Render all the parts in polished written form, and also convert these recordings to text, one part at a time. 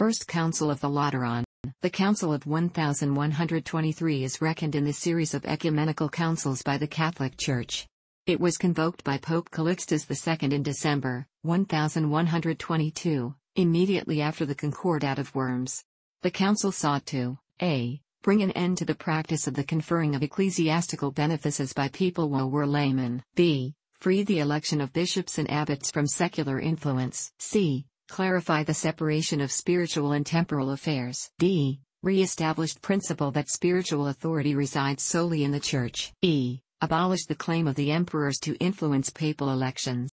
First Council of the Lateran. The Council of 1123 is reckoned in the series of ecumenical councils by the Catholic Church. It was convoked by Pope Callixtus II in December 1122, immediately after the Concordat of Worms. The council sought to (a) bring an end to the practice of the conferring of ecclesiastical benefices by people who were laymen, (b) free the election of bishops and abbots from secular influence, (c) clarify the separation of spiritual and temporal affairs, (d) re-establish the principle that spiritual authority resides solely in the Church, (e) abolish the claim of the emperors to influence papal elections.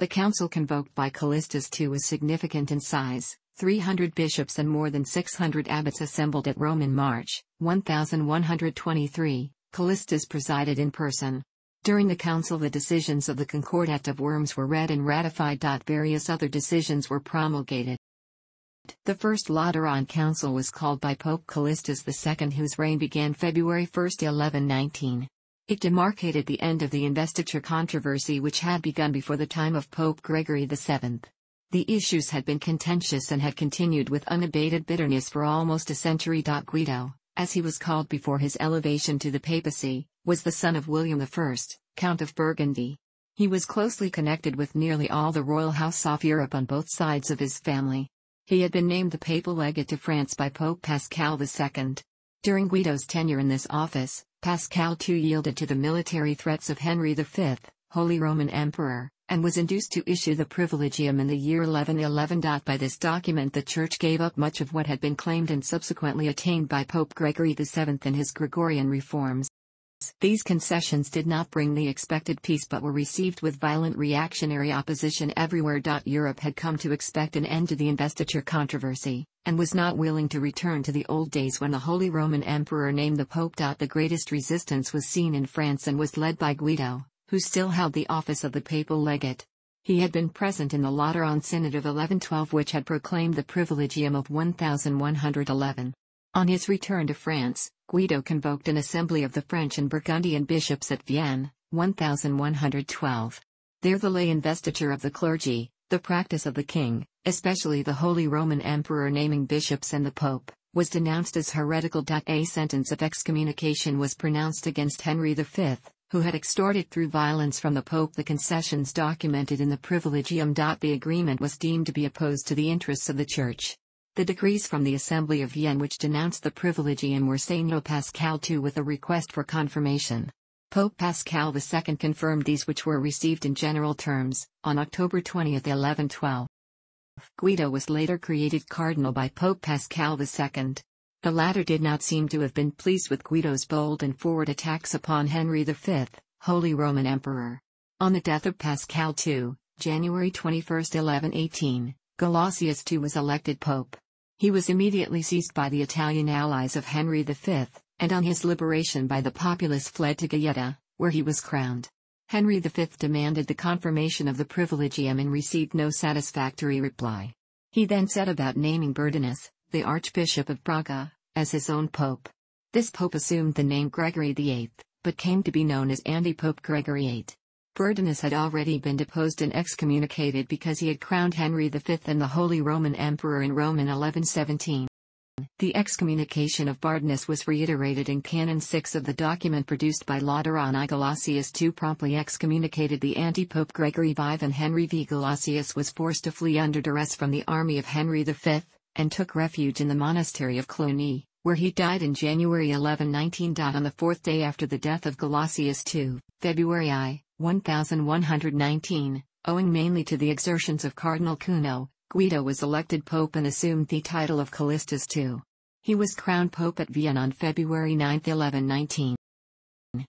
The council convoked by Callixtus II was significant in size. 300 bishops and more than 600 abbots assembled at Rome in March 1123. Callixtus presided in person. During the council, the decisions of the Concordat of Worms were read and ratified. Various other decisions were promulgated. The First Lateran Council was called by Pope Callixtus II, whose reign began February 1, 1119. It demarcated the end of the investiture controversy, which had begun before the time of Pope Gregory VII. The issues had been contentious and had continued with unabated bitterness for almost a century. Guido, as he was called before his elevation to the papacy, was the son of William I, Count of Burgundy. He was closely connected with nearly all the royal house of Europe on both sides of his family. He had been named the papal legate to France by Pope Paschal II. During Guido's tenure in this office, Paschal II yielded to the military threats of Henry V, Holy Roman Emperor, and was induced to issue the Privilegium in the year 1111. By this document, the Church gave up much of what had been claimed and subsequently attained by Pope Gregory VII and his Gregorian reforms. These concessions did not bring the expected peace but were received with violent reactionary opposition everywhere. Europe had come to expect an end to the investiture controversy, and was not willing to return to the old days when the Holy Roman Emperor named the Pope. The greatest resistance was seen in France and was led by Guido, who still held the office of the papal legate. He had been present in the Lateran Synod of 1112, which had proclaimed the Privilegium of 1111. On his return to France, Guido convoked an assembly of the French and Burgundian bishops at Vienne, 1112. There the lay investiture of the clergy, the practice of the king, especially the Holy Roman Emperor naming bishops and the Pope, was denounced as heretical. A sentence of excommunication was pronounced against Henry V, who had extorted through violence from the Pope the concessions documented in the Privilegium. The agreement was deemed to be opposed to the interests of the Church. The decrees from the Assembly of Vienne which denounced the Privilegium were signed Paschal II with a request for confirmation. Pope Paschal II confirmed these, which were received in general terms, on October 20, 1112. Guido was later created cardinal by Pope Paschal II. The latter did not seem to have been pleased with Guido's bold and forward attacks upon Henry V, Holy Roman Emperor. On the death of Paschal II, January 21, 1118, Gelasius II was elected pope. He was immediately seized by the Italian allies of Henry V, and on his liberation by the populace fled to Gaeta, where he was crowned. Henry V demanded the confirmation of the Privilegium and received no satisfactory reply. He then set about naming Burdinus, the Archbishop of Braga, as his own pope. This pope assumed the name Gregory VIII, but came to be known as Antipope Gregory VIII. Burdinus had already been deposed and excommunicated because he had crowned Henry V and the Holy Roman Emperor in Rome in 1117. The excommunication of Burdinus was reiterated in Canon 6 of the document produced by Lateran I. Gelasius II promptly excommunicated the anti-Pope Gregory V, and Henry V. Gelasius was forced to flee under duress from the army of Henry V, and took refuge in the monastery of Cluny, where he died in January 1119. On the fourth day after the death of Gelasius II, February I, 1119, owing mainly to the exertions of Cardinal Cuno, Guido was elected pope and assumed the title of Callixtus II. He was crowned pope at Vienne on February 9, 1119.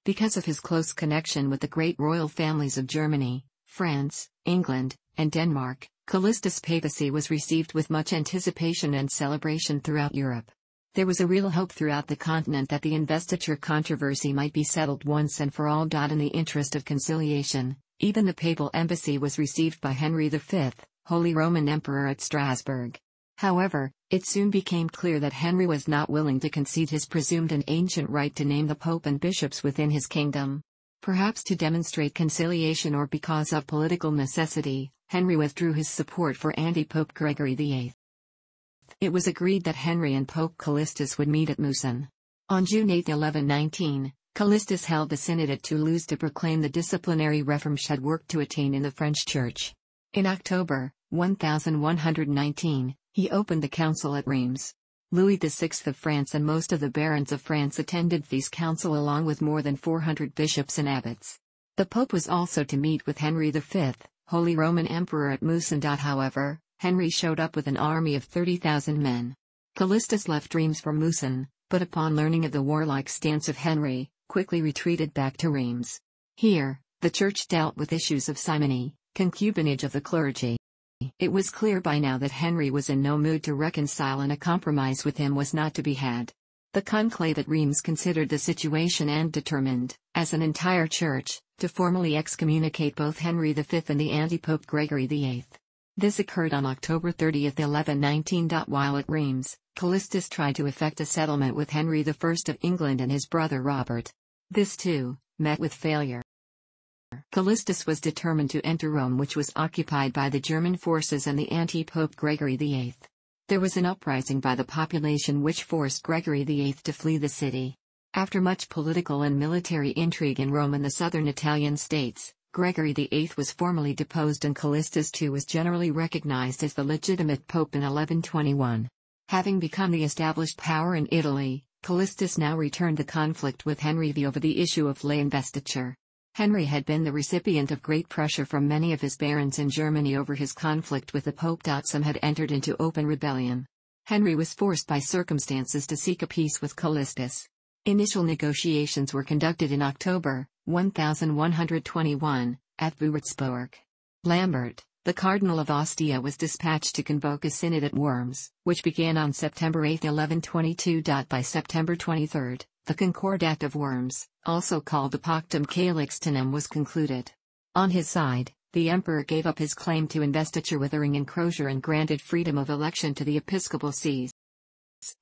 Because of his close connection with the great royal families of Germany, France, England, and Denmark, Callixtus' papacy was received with much anticipation and celebration throughout Europe. There was a real hope throughout the continent that the investiture controversy might be settled once and for all. In the interest of conciliation, even the papal embassy was received by Henry V, Holy Roman Emperor, at Strasbourg. However, it soon became clear that Henry was not willing to concede his presumed and ancient right to name the pope and bishops within his kingdom. Perhaps to demonstrate conciliation or because of political necessity, Henry withdrew his support for anti-Pope Gregory VIII. It was agreed that Henry and Pope Callixtus would meet at Musan. On June 8, 1119, Callixtus held the synod at Toulouse to proclaim the disciplinary reform she had worked to attain in the French Church. In October 1119, he opened the council at Reims. Louis VI of France and most of the barons of France attended this council along with more than 400 bishops and abbots. The Pope was also to meet with Henry V, Holy Roman Emperor at Musan. However, Henry showed up with an army of 30,000 men. Callixtus left Reims for Musan, but upon learning of the warlike stance of Henry, quickly retreated back to Reims. Here, the Church dealt with issues of simony, concubinage of the clergy. It was clear by now that Henry was in no mood to reconcile, and a compromise with him was not to be had. The conclave at Reims considered the situation and determined, as an entire church, to formally excommunicate both Henry V and the Antipope Gregory VIII. This occurred on October 30, 1119. While at Reims, Callixtus tried to effect a settlement with Henry I of England and his brother Robert. This too met with failure. Callixtus was determined to enter Rome, which was occupied by the German forces and the anti-Pope Gregory VIII. There was an uprising by the population which forced Gregory VIII to flee the city. After much political and military intrigue in Rome and the southern Italian states, Gregory VIII was formally deposed and Callixtus II was generally recognized as the legitimate pope in 1121. Having become the established power in Italy, Callixtus now returned the conflict with Henry V over the issue of lay investiture. Henry had been the recipient of great pressure from many of his barons in Germany over his conflict with the Pope. Some had entered into open rebellion. Henry was forced by circumstances to seek a peace with Callixtus. Initial negotiations were conducted in October 1121 at Würzburg. Lambert, the Cardinal of Ostia, was dispatched to convoke a synod at Worms, which began on September 8, 1122. By September 23, the Concordat of Worms, also called the Pactum Callixtinum, was concluded. On his side, the emperor gave up his claim to investiture with Uring and Crozier and granted freedom of election to the episcopal sees.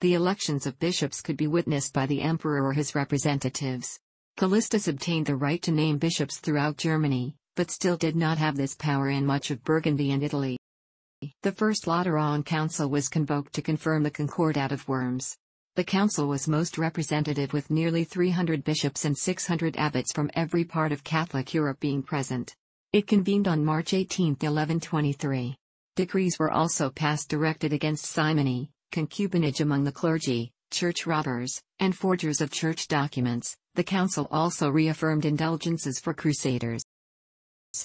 The elections of bishops could be witnessed by the emperor or his representatives. Callixtus obtained the right to name bishops throughout Germany, but still did not have this power in much of Burgundy and Italy. The First Lateran Council was convoked to confirm the Concordat of Worms. The council was most representative, with nearly 300 bishops and 600 abbots from every part of Catholic Europe being present. It convened on March 18, 1123. Decrees were also passed directed against simony, concubinage among the clergy, church robbers, and forgers of church documents. The council also reaffirmed indulgences for crusaders.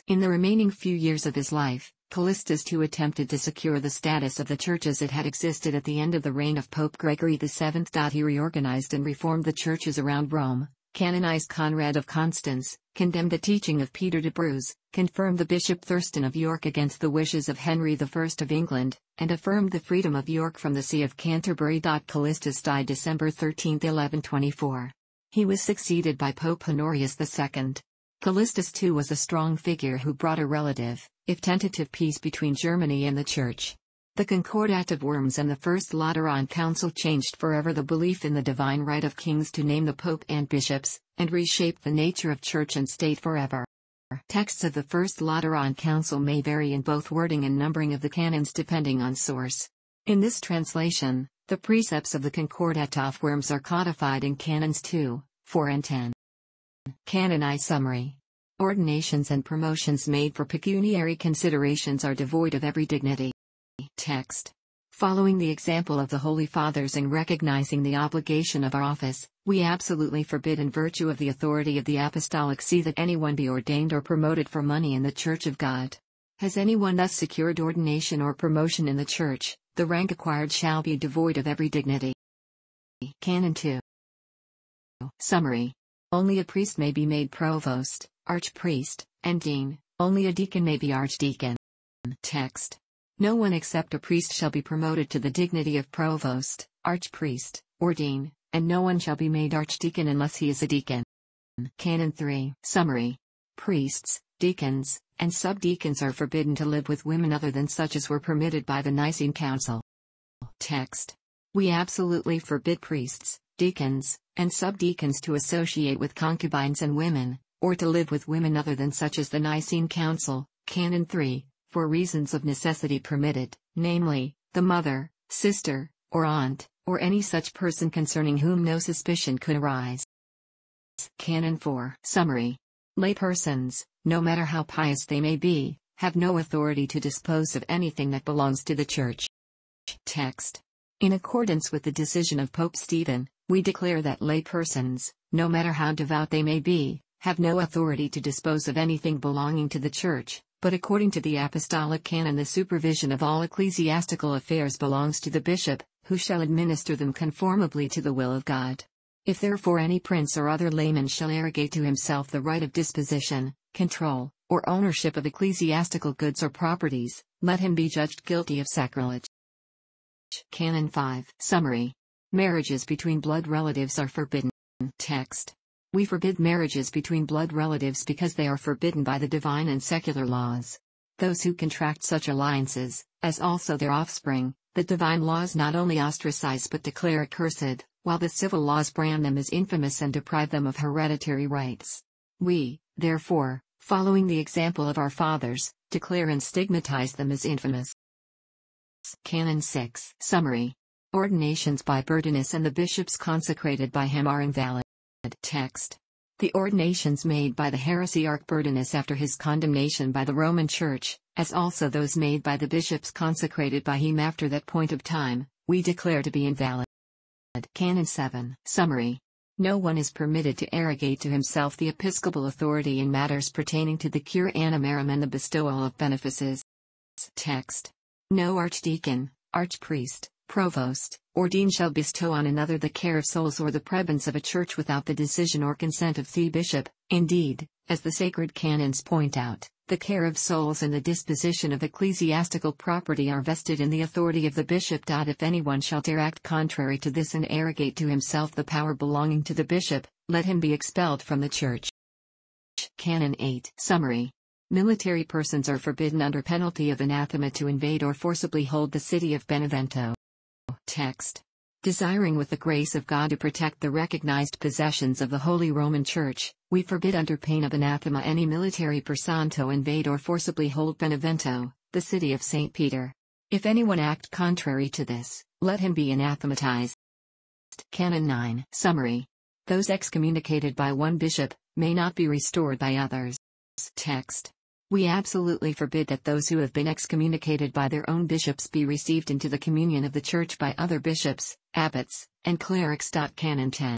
In the remaining few years of his life, Callixtus II attempted to secure the status of the Church as it had existed at the end of the reign of Pope Gregory VII. He reorganized and reformed the churches around Rome, canonized Conrad of Constance, condemned the teaching of Peter de Bruges, confirmed the Bishop Thurston of York against the wishes of Henry I of England, and affirmed the freedom of York from the See of Canterbury. Callixtus died December 13, 1124. He was succeeded by Pope Honorius II. Callixtus II was a strong figure who brought a relative, if tentative, peace between Germany and the Church. The Concordat of Worms and the First Lateran Council changed forever the belief in the divine right of kings to name the Pope and bishops, and reshaped the nature of Church and state forever. Texts of the First Lateran Council may vary in both wording and numbering of the canons depending on source. In this translation, the precepts of the Concordat of Worms are codified in Canons 2, 4 and 10. Canon I Summary. Ordinations and promotions made for pecuniary considerations are devoid of every dignity. Text. Following the example of the Holy Fathers and recognizing the obligation of our office, we absolutely forbid, in virtue of the authority of the Apostolic See, that anyone be ordained or promoted for money in the Church of God. Has anyone thus secured ordination or promotion in the Church, the rank acquired shall be devoid of every dignity. Canon 2. Summary. Only a priest may be made provost, archpriest, and dean. Only a deacon may be archdeacon. Text. No one except a priest shall be promoted to the dignity of provost, archpriest, or dean, and no one shall be made archdeacon unless he is a deacon. Canon 3. Summary. Priests, deacons, and subdeacons are forbidden to live with women other than such as were permitted by the Nicene Council. Text. We absolutely forbid priests, deacons, and subdeacons to associate with concubines and women, or to live with women other than such as the Nicene Council, Canon 3, for reasons of necessity permitted, namely, the mother, sister, or aunt, or any such person concerning whom no suspicion could arise. Canon 4. Summary. Lay persons, no matter how pious they may be, have no authority to dispose of anything that belongs to the Church. Text. In accordance with the decision of Pope Stephen, we declare that lay persons, no matter how devout they may be, have no authority to dispose of anything belonging to the Church, but according to the Apostolic Canon the supervision of all ecclesiastical affairs belongs to the bishop, who shall administer them conformably to the will of God. If therefore any prince or other layman shall arrogate to himself the right of disposition, control, or ownership of ecclesiastical goods or properties, let him be judged guilty of sacrilege. Canon 5. Summary. Marriages between blood relatives are forbidden. Text. We forbid marriages between blood relatives because they are forbidden by the divine and secular laws. Those who contract such alliances, as also their offspring, the divine laws not only ostracize but declare accursed, while the civil laws brand them as infamous and deprive them of hereditary rights. We, therefore, following the example of our fathers, declare and stigmatize them as infamous. Canon 6. Summary. Ordinations by Burdinus and the bishops consecrated by him are invalid. Text. The ordinations made by the heresiarch Burdinus after his condemnation by the Roman Church, as also those made by the bishops consecrated by him after that point of time, we declare to be invalid. Canon 7. Summary. No one is permitted to arrogate to himself the episcopal authority in matters pertaining to the cure animarum and the bestowal of benefices. Text. No archdeacon, archpriest, provost, or dean shall bestow on another the care of souls or the prebends of a church without the decision or consent of the bishop. Indeed, as the sacred canons point out, the care of souls and the disposition of ecclesiastical property are vested in the authority of the bishop. If anyone shall dare act contrary to this and arrogate to himself the power belonging to the bishop, let him be expelled from the church. Canon 8. Summary. Military persons are forbidden under penalty of anathema to invade or forcibly hold the city of Benevento. Text. Desiring with the grace of God to protect the recognized possessions of the Holy Roman Church, we forbid under pain of anathema any military person to invade or forcibly hold Benevento, the city of St. Peter. If anyone act contrary to this, let him be anathematized. Canon 9. Summary. Those excommunicated by one bishop, may not be restored by others. Text. We absolutely forbid that those who have been excommunicated by their own bishops be received into the communion of the Church by other bishops, abbots, and clerics. Canon 10.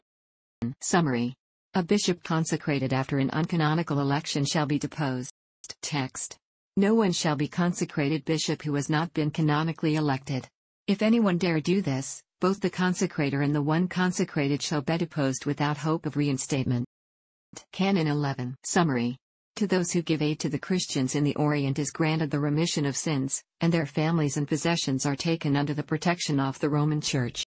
Summary. A bishop consecrated after an uncanonical election shall be deposed. Text. No one shall be consecrated bishop who has not been canonically elected. If anyone dare do this, both the consecrator and the one consecrated shall be deposed without hope of reinstatement. Canon 11. Summary. To those who give aid to the Christians in the Orient is granted the remission of sins, and their families and possessions are taken under the protection of the Roman Church.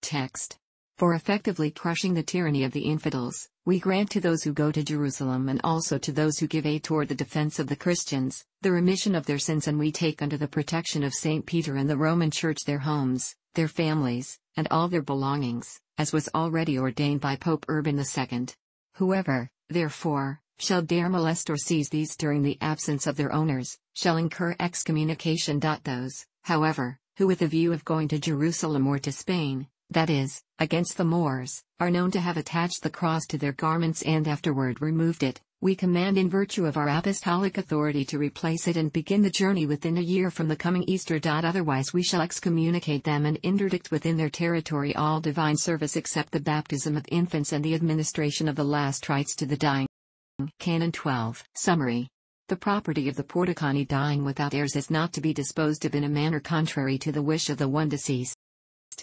Text. For effectively crushing the tyranny of the infidels, we grant to those who go to Jerusalem and also to those who give aid toward the defense of the Christians, the remission of their sins, and we take under the protection of St. Peter and the Roman Church their homes, their families, and all their belongings, as was already ordained by Pope Urban II. Whoever, therefore, shall dare molest or seize these during the absence of their owners, shall incur excommunication. Those, however, who with a view of going to Jerusalem or to Spain, that is, against the Moors, are known to have attached the cross to their garments and afterward removed it, we command in virtue of our apostolic authority to replace it and begin the journey within a year from the coming Easter. Otherwise we shall excommunicate them and interdict within their territory all divine service except the baptism of infants and the administration of the last rites to the dying. Canon 12. Summary. The property of the Porticani dying without heirs is not to be disposed of in a manner contrary to the wish of the one deceased.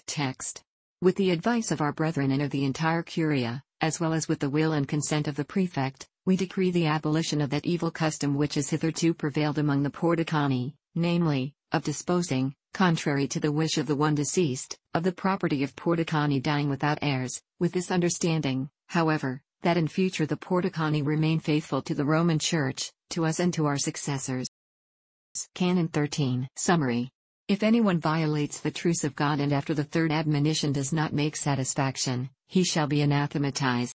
Text. With the advice of our brethren and of the entire Curia, as well as with the will and consent of the prefect, we decree the abolition of that evil custom which has hitherto prevailed among the Porticani, namely, of disposing, contrary to the wish of the one deceased, of the property of Porticani dying without heirs, with this understanding, however, that in future the Porticani remain faithful to the Roman Church, to us and to our successors. Canon 13. Summary. If anyone violates the truce of God and after the third admonition does not make satisfaction, he shall be anathematized.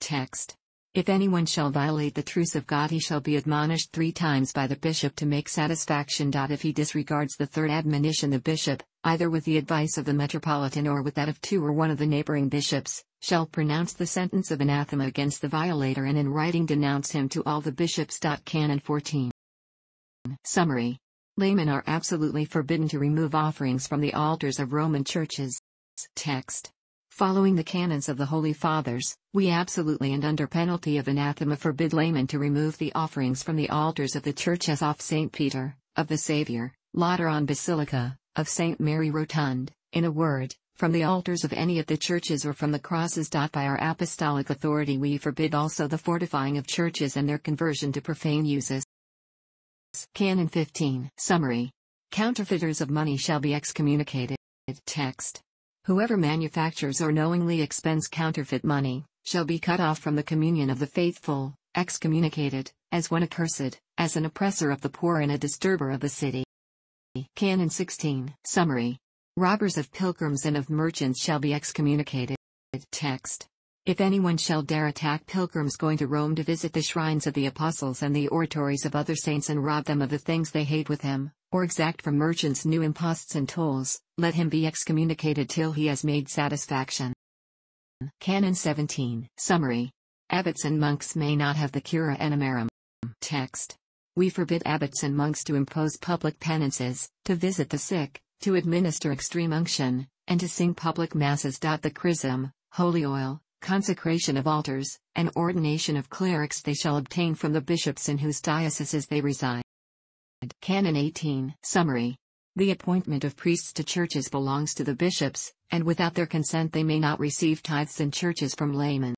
Text. If anyone shall violate the truce of God he shall be admonished 3 times by the bishop to make satisfaction. If he disregards the third admonition the bishop, either with the advice of the metropolitan or with that of two or one of the neighboring bishops, shall pronounce the sentence of anathema against the violator and in writing denounce him to all the bishops. Canon 14. Summary. Laymen are absolutely forbidden to remove offerings from the altars of Roman churches. Text. Following the canons of the Holy Fathers, we absolutely and under penalty of anathema forbid laymen to remove the offerings from the altars of the Church as of St. Peter, of the Saviour, Lateran Basilica, of St. Mary Rotund, in a word, from the altars of any of the churches or from the crosses. By our apostolic authority we forbid also the fortifying of churches and their conversion to profane uses. Canon 15. Summary. Counterfeiters of money shall be excommunicated. Text. Whoever manufactures or knowingly expends counterfeit money, shall be cut off from the communion of the faithful, excommunicated, as one accursed, as an oppressor of the poor and a disturber of the city. Canon 16. Summary. Robbers of pilgrims and of merchants shall be excommunicated. Text. If anyone shall dare attack pilgrims going to Rome to visit the shrines of the apostles and the oratories of other saints and rob them of the things they hate with him, or exact from merchants new imposts and tolls, let him be excommunicated till he has made satisfaction. Canon 17. Summary. Abbots and monks may not have the cura animarum. Text. We forbid abbots and monks to impose public penances, to visit the sick, to administer extreme unction, and to sing public masses. The chrism, holy oil, consecration of altars, and ordination of clerics they shall obtain from the bishops in whose dioceses they reside. Canon 18. Summary. The appointment of priests to churches belongs to the bishops, and without their consent they may not receive tithes in churches from laymen.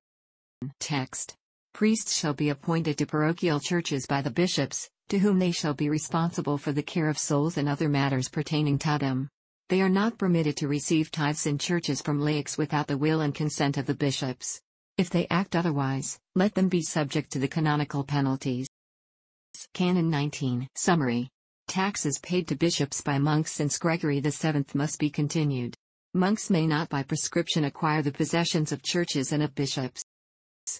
Text. Priests shall be appointed to parochial churches by the bishops, to whom they shall be responsible for the care of souls and other matters pertaining to them. They are not permitted to receive tithes in churches from laics without the will and consent of the bishops. If they act otherwise, let them be subject to the canonical penalties. Canon 19. Summary. Taxes paid to bishops by monks since Gregory VII must be continued. Monks may not by prescription acquire the possessions of churches and of bishops.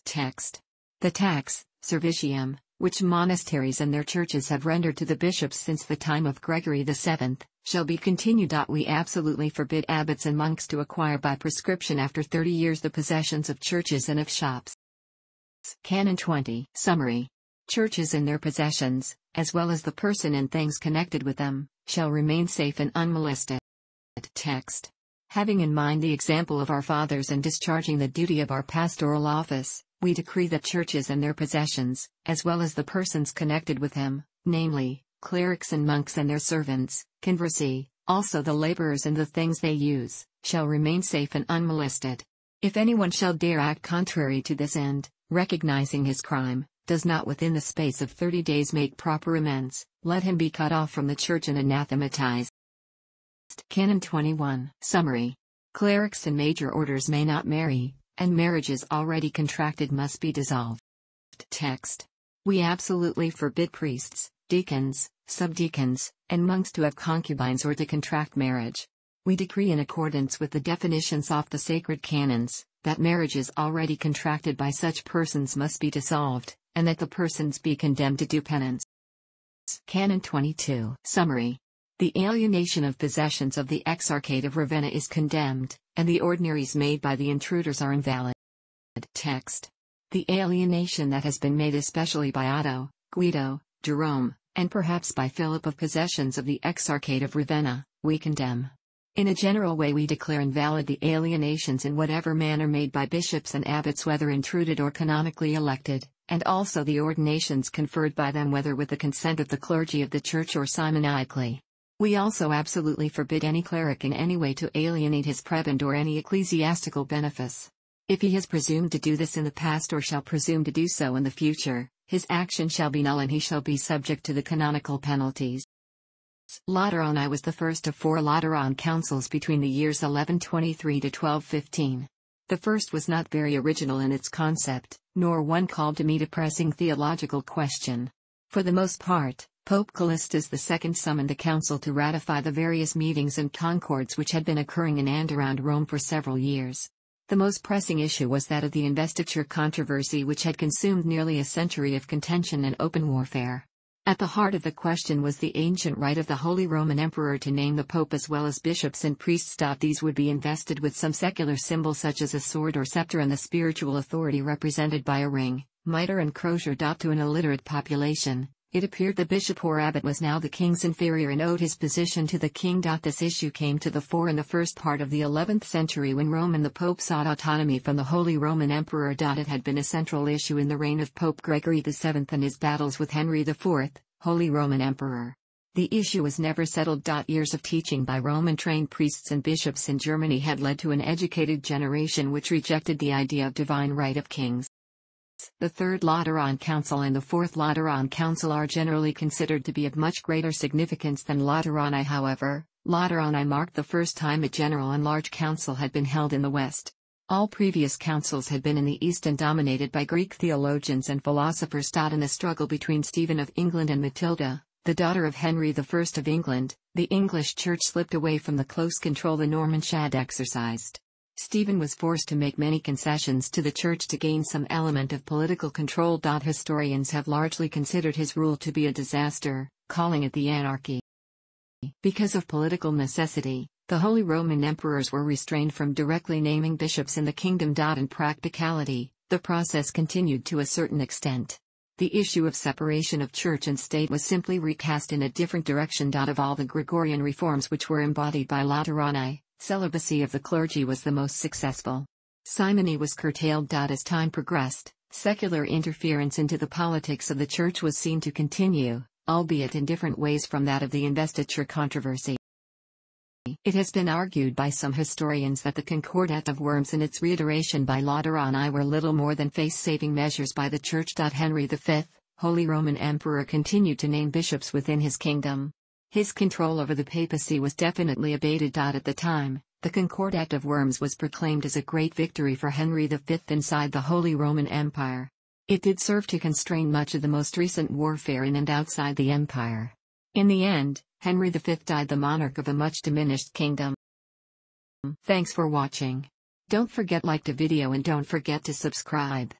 Text. The tax, servicium, which monasteries and their churches have rendered to the bishops since the time of Gregory VII, shall be continued. We absolutely forbid abbots and monks to acquire by prescription after 30 years the possessions of churches and of shops. Canon 20. Summary. Churches and their possessions, as well as the person and things connected with them, shall remain safe and unmolested. Text. Having in mind the example of our fathers and discharging the duty of our pastoral office, we decree that churches and their possessions, as well as the persons connected with them, namely, clerics and monks and their servants, conversely, also the laborers and the things they use, shall remain safe and unmolested. If anyone shall dare act contrary to this end, recognizing his crime, does not within the space of 30 days make proper amends, let him be cut off from the church and anathematized. Canon 21. Summary. Clerics and major orders may not marry, and marriages already contracted must be dissolved. Text. We absolutely forbid priests, deacons, subdeacons, and monks to have concubines or to contract marriage. We decree in accordance with the definitions of the sacred canons, that marriages already contracted by such persons must be dissolved, and that the persons be condemned to do penance. Canon 22. Summary. The alienation of possessions of the Exarchate of Ravenna is condemned, and the ordinaries made by the intruders are invalid. Text. The alienation that has been made especially by Otto, Guido, Jerome, and perhaps by Philip of possessions of the Exarchate of Ravenna, we condemn. In a general way we declare invalid the alienations in whatever manner made by bishops and abbots, whether intruded or canonically elected, and also the ordinations conferred by them, whether with the consent of the clergy of the Church or simonically. We also absolutely forbid any cleric in any way to alienate his prebend or any ecclesiastical benefice. If he has presumed to do this in the past or shall presume to do so in the future, his action shall be null and he shall be subject to the canonical penalties. Lateran I was the first of 4 Lateran councils between the years 1123 to 1215. The first was not very original in its concept, nor one called to meet a pressing theological question. For the most part, Pope Callixtus II summoned the council to ratify the various meetings and concords which had been occurring in and around Rome for several years. The most pressing issue was that of the investiture controversy, which had consumed nearly a century of contention and open warfare. At the heart of the question was the ancient right of the Holy Roman Emperor to name the Pope as well as bishops and priests. These would be invested with some secular symbol such as a sword or scepter, and the spiritual authority represented by a ring, mitre and crozier. To an illiterate population, it appeared the bishop or abbot was now the king's inferior and owed his position to the king. This issue came to the fore in the first part of the 11th century when Rome and the Pope sought autonomy from the Holy Roman Emperor. It had been a central issue in the reign of Pope Gregory VII and his battles with Henry IV, Holy Roman Emperor. The issue was never settled. Years of teaching by Roman-trained priests and bishops in Germany had led to an educated generation which rejected the idea of divine right of kings. The Third Lateran Council and the Fourth Lateran Council are generally considered to be of much greater significance than Lateran I. However, Lateran I marked the first time a general and large council had been held in the West. All previous councils had been in the East and dominated by Greek theologians and philosophers. In the struggle between Stephen of England and Matilda, the daughter of Henry I of England, the English Church slipped away from the close control the Normans had exercised. Stephen was forced to make many concessions to the Church to gain some element of political control. Historians have largely considered his rule to be a disaster, calling it the anarchy. Because of political necessity, the Holy Roman Emperors were restrained from directly naming bishops in the kingdom. In practicality, the process continued to a certain extent. The issue of separation of church and state was simply recast in a different direction. Of all the Gregorian reforms which were embodied by Lateran I, celibacy of the clergy was the most successful. Simony was curtailed. As time progressed, secular interference into the politics of the Church was seen to continue, albeit in different ways from that of the Investiture Controversy. It has been argued by some historians that the Concordat of Worms and its reiteration by Lateran I were little more than face-saving measures by the Church. Henry V, Holy Roman Emperor, continued to name bishops within his kingdom. His control over the papacy was definitely abated. At the time, the Concordat of Worms was proclaimed as a great victory for Henry V inside the Holy Roman Empire. It did serve to constrain much of the most recent warfare in and outside the empire. In the end, Henry V died the monarch of a much diminished kingdom. Thanks for watching. Don't forget to like the video and don't forget to subscribe.